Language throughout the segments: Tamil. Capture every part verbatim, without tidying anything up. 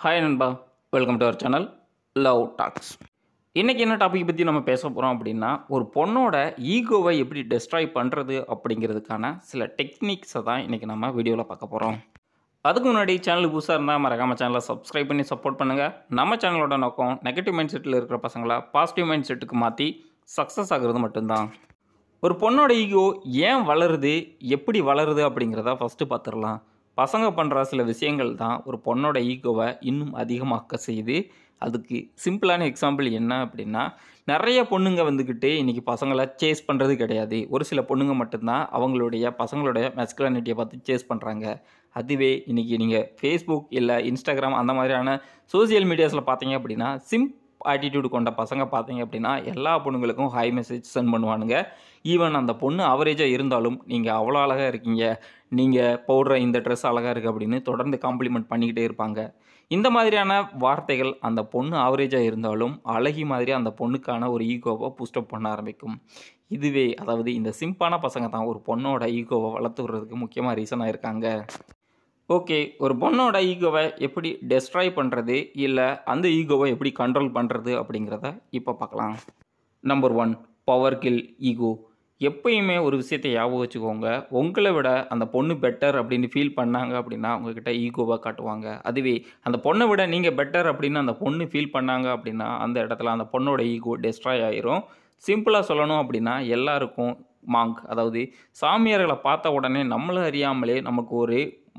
ஹாய் நண்பா, welcome to our channel love talks. இன்றைக்கி என்ன டாபிக் பற்றி நம்ம பேச போகிறோம் அப்படின்னா, ஒரு பொண்ணோட ஈகோவை எப்படி டெஸ்ட்ராய் பண்ணுறது அப்படிங்கிறதுக்கான சில டெக்னிக்ஸை தான் இன்றைக்கி நம்ம வீடியோவில் பார்க்க போகிறோம். அதுக்கு முன்னாடி சேனல் புதுசாக இருந்தால் மறக்காமல் சேனலை சப்ஸ்கிரைப் பண்ணி சப்போர்ட் பண்ணுங்கள். நம்ம சேனலோட நோக்கம் நெகட்டிவ் மைண்ட் செட்டில் இருக்கிற பசங்களை பாசிட்டிவ் மைண்ட் செட்டுக்கு மாற்றி சக்ஸஸ் ஆகிறது மட்டும்தான். ஒரு பொண்ணோட ஈகோ ஏன் வளருது, எப்படி வளருது அப்படிங்கிறத ஃபஸ்ட்டு பார்த்துடலாம். பசங்க பண்ணுற சில விஷயங்கள் தான் ஒரு பொண்ணோட ஈகோவை இன்னும் அதிகமாக்க செய்யுது. அதுக்கு சிம்பிளான எக்ஸாம்பிள் என்ன அப்படின்னா, நிறைய பொண்ணுங்க வந்துக்கிட்டு இன்றைக்கி பசங்களை சேஸ் பண்ணுறது கிடையாது. ஒரு சில பொண்ணுங்க மட்டும்தான் அவங்களுடைய பசங்களுடைய மெஸ்குலானிட்டியை பார்த்து சேஸ் பண்ணுறாங்க. அதுவே இன்றைக்கி நீங்கள் ஃபேஸ்புக் இல்லை இன்ஸ்டாகிராம் அந்த மாதிரியான சோசியல் மீடியாஸில் பார்த்தீங்க அப்படின்னா, சிம் ஆட்டிடியூடு கொண்ட பசங்க பார்த்தீங்க அப்படின்னா எல்லா பொண்ணுங்களுக்கும் ஹை மெசேஜ் சென்ட் பண்ணுவானுங்க. ஈவன் அந்த பொண்ணு அவரேஜாக இருந்தாலும், நீங்கள் அவ்வளோ அழகாக இருக்கீங்க, நீங்கள் போடுற இந்த ட்ரெஸ் அழகாக இருக்குது அப்படின்னு தொடர்ந்து காம்ப்ளிமெண்ட் பண்ணிக்கிட்டே இருப்பாங்க. இந்த மாதிரியான வார்த்தைகள் அந்த பொண்ணு அவரேஜாக இருந்தாலும் அழகி மாதிரி அந்த பொண்ணுக்கான ஒரு ஈகோவை பூஸ்டப் பண்ண ஆரம்பிக்கும். இதுவே அதாவது இந்த சிம்பான பசங்க தான் ஒரு பொண்ணோட ஈகோவை வளர்த்து விடுறதுக்கு முக்கியமாக ரீசனாக இருக்காங்க. ஓகே, ஒரு பொண்ணோட ஈகோவை எப்படி டெஸ்ட்ராய் பண்ணுறது, இல்லை அந்த ஈகோவை எப்படி கண்ட்ரோல் பண்ணுறது அப்படிங்கிறத இப்போ பார்க்கலாம். Number one, power kill ego. எப்பயுமே ஒரு விஷயத்தை ஞாபகம் வச்சுக்கோங்க, உங்களை விட அந்த பொண்ணு பெட்டர் அப்படின்னு ஃபீல் பண்ணாங்க அப்படின்னா உங்ககிட்ட ஈகோவாக காட்டுவாங்க. அதுவே அந்த பொண்ணை விட நீங்கள் பெட்டர் அப்படின்னு அந்த பொண்ணு ஃபீல் பண்ணாங்க அப்படின்னா அந்த இடத்துல அந்த பொண்ணோட ஈகோ டெஸ்ட்ராய் ஆயிரும். சிம்பிளாக சொல்லணும் அப்படின்னா, எல்லாருக்கும் மாங்க் அதாவது சாமியார்களை பார்த்த உடனே நம்மளை அறியாமலே நமக்கு ஒரு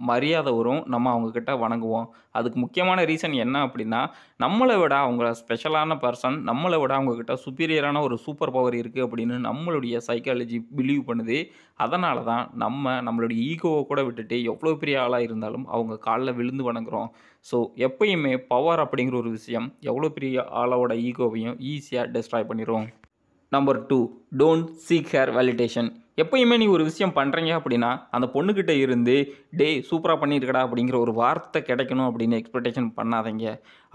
மரியாதை வரும், நம்ம அவங்கக்கிட்ட வணங்குவோம். அதுக்கு முக்கியமான ரீசன் என்ன அப்படின்னா, நம்மளை விட அவங்க ஸ்பெஷலான பர்சன், நம்மளை விட அவங்கக்கிட்ட சுப்பீரியரான ஒரு சூப்பர் பவர் இருக்குது அப்படின்னு நம்மளுடைய சைக்காலஜி பிலீவ் பண்ணுது. அதனால தான் நம்ம நம்மளுடைய ஈகோவை கூட விட்டுட்டு எவ்வளோ பெரிய ஆளாக இருந்தாலும் அவங்க காலில் விழுந்து வணங்குகிறோம். ஸோ எப்பயுமே பவர் அப்படிங்கிற ஒரு விஷயம் எவ்வளோ பெரிய ஆளோட ஈகோவையும் ஈஸியாக டெஸ்ட்ராய் பண்ணிடுவோம். Number two, don't seek her validation. எப்பயுமே நீ ஒரு விஷயம் பண்ணுறீங்க அப்படின்னா அந்த பொண்ணுக்கிட்ட இருந்து டே சூப்பராக பண்ணியிருக்கடா அப்படிங்கிற ஒரு வார்த்தை கிடைக்கணும் அப்படின்னு எக்ஸ்பெக்டேஷன் பண்ணாதீங்க.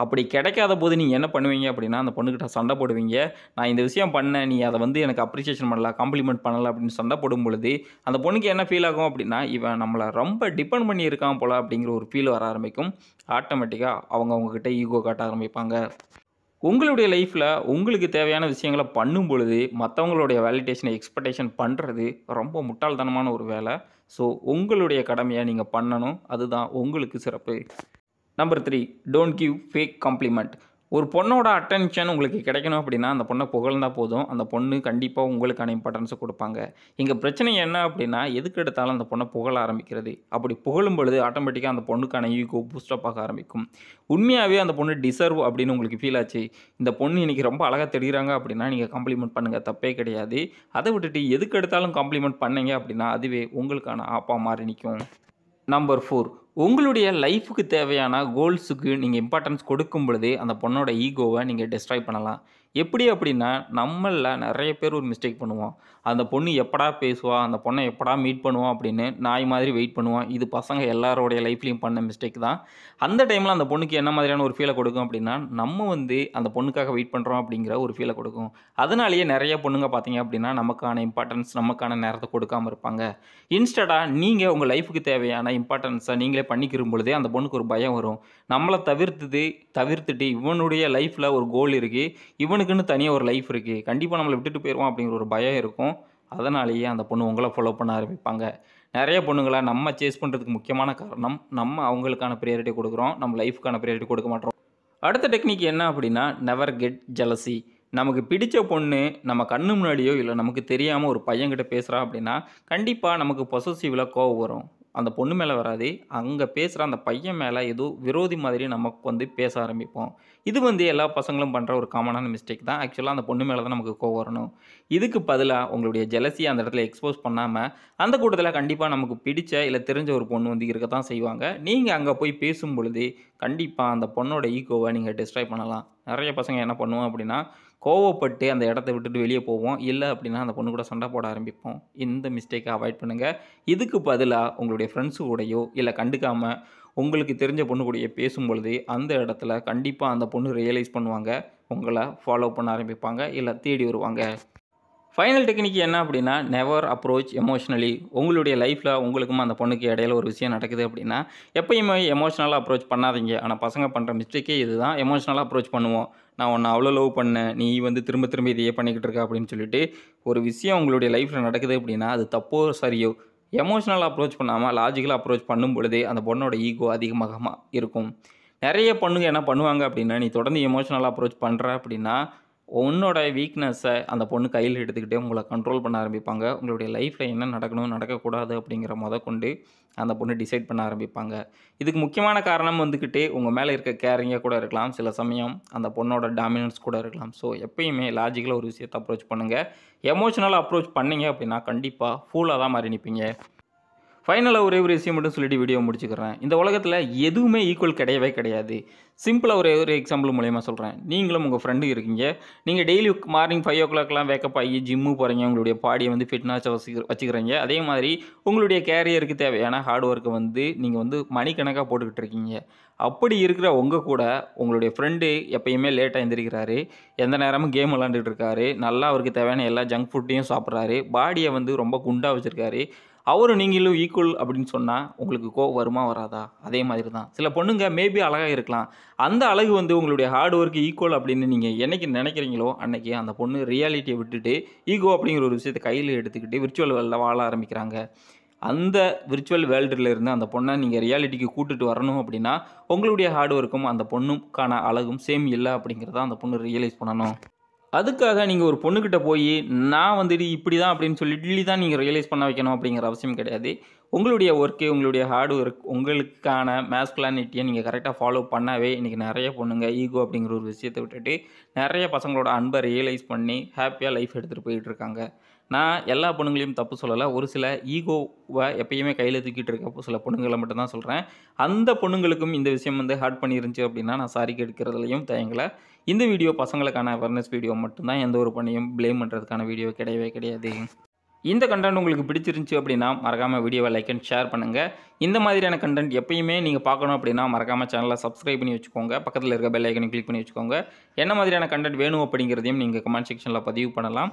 அப்படி கிடைக்காத போது நீங்கள் என்ன பண்ணுவீங்க அப்படின்னா, அந்த பொண்ணுக்கிட்ட சண்டை போடுவீங்க. நான் இந்த விஷயம் பண்ணேன், நீ அதை வந்து எனக்கு அப்ரிசியேஷன் பண்ணலாம், காம்ப்ளிமெண்ட் பண்ணலாம் அப்படின்னு சண்டை போடும் பொழுது அந்த பொண்ணுக்கு என்ன ஃபீல் ஆகும் அப்படின்னா, இவன் நம்மளை ரொம்ப டிபெண்ட் பண்ணியிருக்கான் போல் அப்படிங்கிற ஒரு ஃபீல் வர ஆரம்பிக்கும். ஆட்டோமேட்டிக்காக அவங்க அவங்கக்கிட்ட ஈகோ காட்ட ஆரம்பிப்பாங்க. உங்களுடைய லைஃப்பில் உங்களுக்கு தேவையான விஷயங்களை பண்ணும் பொழுது மற்றவங்களுடைய வேலிடேஷனை எக்ஸ்பெக்டேஷன் பண்ணுறது ரொம்ப முட்டாள்தனமான ஒரு வேலை. ஸோ உங்களுடைய கடமையை நீங்கள் பண்ணணும், அதுதான் உங்களுக்கு சிறப்பு. Number three, don't give fake compliment. ஒரு பொண்ணோட அட்டென்ஷன் உங்களுக்கு கிடைக்கணும் அப்படின்னா அந்த பொண்ணை புகழ்ந்தால் போதும், அந்த பொண்ணு கண்டிப்பாக உங்களுக்கான இம்பார்ட்டன்ஸை கொடுப்பாங்க. இங்கே பிரச்சனை என்ன அப்படின்னா, எதுக்கு எடுத்தாலும் அந்த பொண்ணை புகழ ஆரம்பிக்கிறது. அப்படி புகழும் பொழுது ஆட்டோமேட்டிக்காக அந்த பொண்ணுக்கான ஈகோ பூஸ்டப் ஆக ஆரம்பிக்கும். உண்மையாகவே அந்த பொண்ணு டிசர்வ் அப்படின்னு உங்களுக்கு ஃபீல் ஆச்சு, இந்த பொண்ணு இன்றைக்கி ரொம்ப அழகாக தெரிகிறாங்க அப்படின்னா நீங்கள் காம்ப்ளிமெண்ட் பண்ணுங்கள், தப்பே கிடையாது. அதை விட்டுட்டு எதுக்கு எடுத்தாலும் காம்ப்ளிமெண்ட் பண்ணிங்க அப்படின்னா அதுவே உங்களுக்கான ஆப்பா மாறி நிற்கும். நம்பர் ஃபோர், உங்களுடைய லைஃபுக்கு தேவையான கோல்ஸுக்கு நீங்கள் இம்பார்ட்டன்ஸ் கொடுக்கும் பொழுது அந்த பொண்ணோட ஈகோவை நீங்கள் டெஸ்ட்ராய் பண்ணலாம். எப்படி அப்படின்னா, நம்மளில் நிறைய பேர் ஒரு மிஸ்டேக் பண்ணுவோம். அந்த பொண்ணு எப்படா பேசுவா, அந்த பொண்ணை எப்படா மீட் பண்ணுவோம் அப்படின்னு நாய் மாதிரி வெயிட் பண்ணுவோம். இது பசங்க எல்லாரோடைய லைஃப்லையும் பண்ண மிஸ்டேக் தான். அந்த டைமில் அந்த பொண்ணுக்கு என்ன மாதிரியான ஒரு ஃபீலை கொடுக்கும் அப்படின்னா, நம்ம வந்து அந்த பொண்ணுக்காக வெயிட் பண்ணுறோம் அப்படிங்கிற ஒரு ஃபீலை கொடுக்கும். அதனாலேயே நிறைய பொண்ணுங்க பார்த்தீங்க அப்படின்னா நமக்கான இம்பார்ட்டன்ஸ், நமக்கான நேரத்தை கொடுக்காமல் இருப்பாங்க. இன்ஸ்டடாக நீங்கள் உங்கள் லைஃபுக்கு தேவையான இம்பார்ட்டன்ஸை நீங்களே பண்ணிக்கிற பொழுதே அந்த பொண்ணுக்கு ஒரு பயம் வரும். நம்மளை தவிர்த்துது தவிர்த்துட்டு இவனுடைய லைஃப்பில் ஒரு கோல் இருக்குது, இவனுக்குன்னு தனியாக ஒரு லைஃப் இருக்குது, கண்டிப்பாக நம்மளை விட்டுட்டு போயிடுவோம் அப்படிங்கிற ஒரு பயம் இருக்கும். அதனாலேயே அந்த பொண்ணு உங்களை ஃபாலோ பண்ண ஆரம்பிப்பாங்க. நிறைய பொண்ணுங்களை நம்ம சேஸ் பண்ணுறதுக்கு முக்கியமான காரணம், நம்ம அவங்களுக்கான ப்ரையாரிட்டி கொடுக்குறோம், நம்ம லைஃபுக்கான ப்ரையாரிட்டி கொடுக்க மாட்டோம். அடுத்த டெக்னிக் என்ன அப்படின்னா, நெவர் கெட் ஜெலசி. நமக்கு பிடித்த பொண்ணு நம்ம கண்ணு முன்னாடியோ இல்லை நமக்கு தெரியாமல் ஒரு பையன்கிட்ட பேசுகிறா அப்படின்னா கண்டிப்பாக நமக்கு பொசசிவ்ல கோவம் வரும். அந்த பொண்ணு மேலே வராது, அங்கே பேசுகிற அந்த பையன் மேலே ஏதோ விரோதி மாதிரி நமக்கு வந்து பேச ஆரம்பிப்போம். இது வந்து எல்லா பசங்களும் பண்ணுற ஒரு காமனான மிஸ்டேக் தான். ஆக்சுவலாக அந்த பொண்ணு மேலே தான் நமக்கு கோவம் வரணும். இதுக்கு பதிலாக உங்களுடைய ஜெலசியை அந்த இடத்துல எக்ஸ்போஸ் பண்ணாமல் அந்த கூட்டத்தில் கண்டிப்பாக நமக்கு பிடிச்ச இல்லை தெரிஞ்ச ஒரு பொண்ணு வந்து இருக்க தான் செய்வாங்க. நீங்கள் அங்கே போய் பேசும் பொழுது கண்டிப்பாக அந்த பொண்ணோட ஈகோவை நீங்கள் டெஸ்ட்ராய் பண்ணலாம். நிறைய பசங்க என்ன பண்ணுவோம் அப்படின்னா, கோவப்பட்டு அந்த இடத்த விட்டுட்டு வெளியே போவோம், இல்லை அப்படின்னா அந்த பொண்ணு கூட சண்டை போட ஆரம்பிப்போம். இந்த மிஸ்டேக்கை அவாய்ட் பண்ணுங்கள். இதுக்கு பதிலாக உங்களுடைய ஃப்ரெண்ட்ஸு கூடயோ இல்லை கண்டுக்காமல் உங்களுக்கு தெரிஞ்ச பொண்ணு கூடயே பேசும்பொழுது அந்த இடத்துல கண்டிப்பாக அந்த பொண்ணு ரியலைஸ் பண்ணுவாங்க, உங்களை ஃபாலோ பண்ண ஆரம்பிப்பாங்க, இல்லை தேடி வருவாங்க. ஃபைனல் டெக்னிக் என்ன அப்படின்னா, நெவர் அப்ரோச் எமோஷ்னலி. உங்களுடைய லைஃப்பில் உங்களுக்கும் அந்த பொண்ணுக்கு இடையில ஒரு விஷயம் நடக்குது அப்படின்னா எப்போயுமே எமோஷ்னலாக அப்ரோச் பண்ணாதீங்க. ஆனால் பசங்க பண்ணுற மிஸ்டேக்கே இது தான், எமோஷ்னலாக அப்ரோச் பண்ணுவோம். நான் உன்னை அவ்வளோ லவ் பண்ணேன், நீ வந்து திரும்ப திரும்ப இதையே பண்ணிக்கிட்டு இருக்க அப்படின்னு சொல்லிட்டு ஒரு விஷயம் உங்களுடைய லைஃப்பில் நடக்குது அப்படின்னா அது தப்போ சரியோ எமோஷ்னலாக அப்ரோச் பண்ணாமல் லாஜிக்கலாக அப்ரோச் பண்ணும் பொழுது அந்த பொண்ணோட ஈகோ அதிகமாக இருக்கும். நிறைய பொண்ணுங்க என்ன பண்ணுவாங்க அப்படின்னா, நீ தொடர்ந்து எமோஷ்னலாக அப்ரோச் பண்ணுற அப்படின்னா உன்னோட வீக்னஸை அந்த பொண்ணு கையில் எடுத்துக்கிட்டே உங்களை கண்ட்ரோல் பண்ண ஆரம்பிப்பாங்க. உங்களுடைய லைஃப்பில் என்ன நடக்கணும் நடக்கக்கூடாது அப்படிங்கிற முத கொண்டு அந்த பொண்ணு டிசைட் பண்ண ஆரம்பிப்பாங்க. இதுக்கு முக்கியமான காரணம் வந்துக்கிட்டே உங்கள் மேலே இருக்க கேரிங்காக கூட இருக்கலாம், சில சமயம் அந்த பொண்ணோட டாமினன்ஸ் கூட இருக்கலாம். ஸோ எப்பயுமே லாஜிக்கலாக ஒரு விஷயத்தை அப்ரோச் பண்ணுங்கள். எமோஷனலாக அப்ரோச் பண்ணிங்க அப்படின்னா கண்டிப்பாக ஃபூலாக தான் மாறி நிற்பீங்க. ஃபைனலாக ஒரே ஒரு விஷயம் மட்டும் சொல்லிட்டு வீடியோ முடிச்சுக்கிறேன். இந்த உலகத்தில் எதுவுமே ஈக்குவல் கிடையவே கிடையாது. சிம்பிளாக ஒரே ஒரு எக்ஸாம்பிள் மூலயமா சொல்கிறேன். நீங்களும் உங்கள் ஃப்ரெண்டு இருக்கீங்க, நீங்கள் டெய்லி மார்னிங் ஃபைவ் ஓ கிளாக்லாம் வேக்கப் ஆகி ஜிம்மு போகிறீங்க, உங்களுடைய பாடியை வந்து ஃபிட்னஸாக வச்சு வச்சுக்கிறீங்க. அதே மாதிரி உங்களுடைய கேரியருக்கு தேவையான ஹார்ட் ஒர்க்கை வந்து நீங்கள் வந்து மணிக்கணக்காக போட்டுக்கிட்டு இருக்கீங்க. அப்படி இருக்கிற உங்கள் கூட உங்களுடைய ஃப்ரெண்டு எப்பயுமே லேட்டாக எழுந்திருக்கிறாரு, எந்த நேரமும் கேம் விளாண்டுட்டு இருக்காரு, நல்லா அவருக்கு தேவையான எல்லா ஜங்க் ஃபுட்டையும் சாப்பிட்றாரு, பாடியை வந்து ரொம்ப குண்டாக வச்சுருக்காரு. அவரும் நீங்களும் ஈக்குவல் அப்படின்னு சொன்னால் உங்களுக்கு கோவம் வருமா வராதா? அதே மாதிரி தான் சில பொண்ணுங்க மேபி அழகாக இருக்கலாம், அந்த அழகு வந்து உங்களுடைய ஹார்ட் ஒர்க்கு ஈக்குவல் அப்படின்னு நீங்கள் என்றைக்கு நினைக்கிறீங்களோ அன்றைக்கி அந்த பொண்ணு ரியாலிட்டியை விட்டுட்டு ஈகோ அப்படிங்கிற ஒரு விஷயத்தை கையில் எடுத்துக்கிட்டு விர்ச்சுவல் வேர்ல்டில் வாழ ஆரம்பிக்கிறாங்க. அந்த விர்ச்சுவல் வேர்ல்டுலேருந்து அந்த பொண்ணை நீங்கள் ரியாலிட்டிக்கு கூட்டிகிட்டு வரணும் அப்படின்னா உங்களுடைய ஹார்ட் ஒர்க்கும் அந்த பொண்ணுக்கான அழகும் சேம் இல்லை அப்படிங்கிறத அந்த பொண்ணு ரியலைஸ் பண்ணணும். அதுக்காக நீங்கள் ஒரு பொண்ணுக்கிட்ட போய் நான் வந்துட்டு இப்படி தான் அப்படின்னு சொல்லி இட்லி தான் நீங்கள் ரியலைஸ் பண்ண வைக்கணும் அப்படிங்கிற அவசியம் கிடையாது. உங்களுடைய ஒர்க்கு, உங்களுடைய ஹார்ட் ஒர்க், உங்களுக்கான மேஸ்குலானிட்டியை நீங்கள் கரெக்டாக ஃபாலோ பண்ணவே இன்றைக்கி நிறைய பொண்ணுங்க ஈகோ அப்படிங்கிற ஒரு விஷயத்தை விட்டுட்டு நிறைய பசங்களோட அன்பை ரியலைஸ் பண்ணி ஹாப்பியாக லைஃப் எடுத்துகிட்டு போயிட்டுருக்காங்க. நான் எல்லா பொண்ணுங்களையும் தப்பு சொல்லலை, ஒரு சில ஈகோவை எப்பயுமே கையில் தூக்கிட்டு இருக்க சில பொண்ணுங்களை மட்டும்தான் சொல்கிறேன். அந்த பொண்ணுங்களுக்கும் இந்த விஷயம் வந்து ஹர்ட் பண்ணியிருந்துச்சு அப்படின்னா நான் சாரி கேட்கறதுலையும் தயங்கலை. இந்த வீடியோ பசங்களுக்கான அவேர்னஸ் வீடியோ மட்டும்தான், எந்த ஒரு பொண்ணையும் ப்ளேம் பண்ணுறதுக்கான வீடியோ கிடையவே கிடையாது. இந்த கண்டென்ட் உங்களுக்கு பிடிச்சிருந்துச்சு அப்படின்னா மறக்காமல் வீடியோவை லைக் அண்ட் ஷேர் பண்ணுங்கள். இந்த மாதிரியான கண்டென்ட் எப்பயுமே நீங்கள் பார்க்கணும் அப்படின்னா மறக்காமல் சேனலை சப்ஸ்கிரைப் பண்ணி வச்சுக்கோங்க, பக்கத்தில் இருக்க பெல் ஐக்கனை கிளிக் பண்ணி வச்சுக்கோங்க. என்ன மாதிரியான கண்டென்ட் வேணும் அப்படிங்கிறதையும் நீங்கள் கமெண்ட் செக்ஷனில் பதிவு பண்ணலாம்.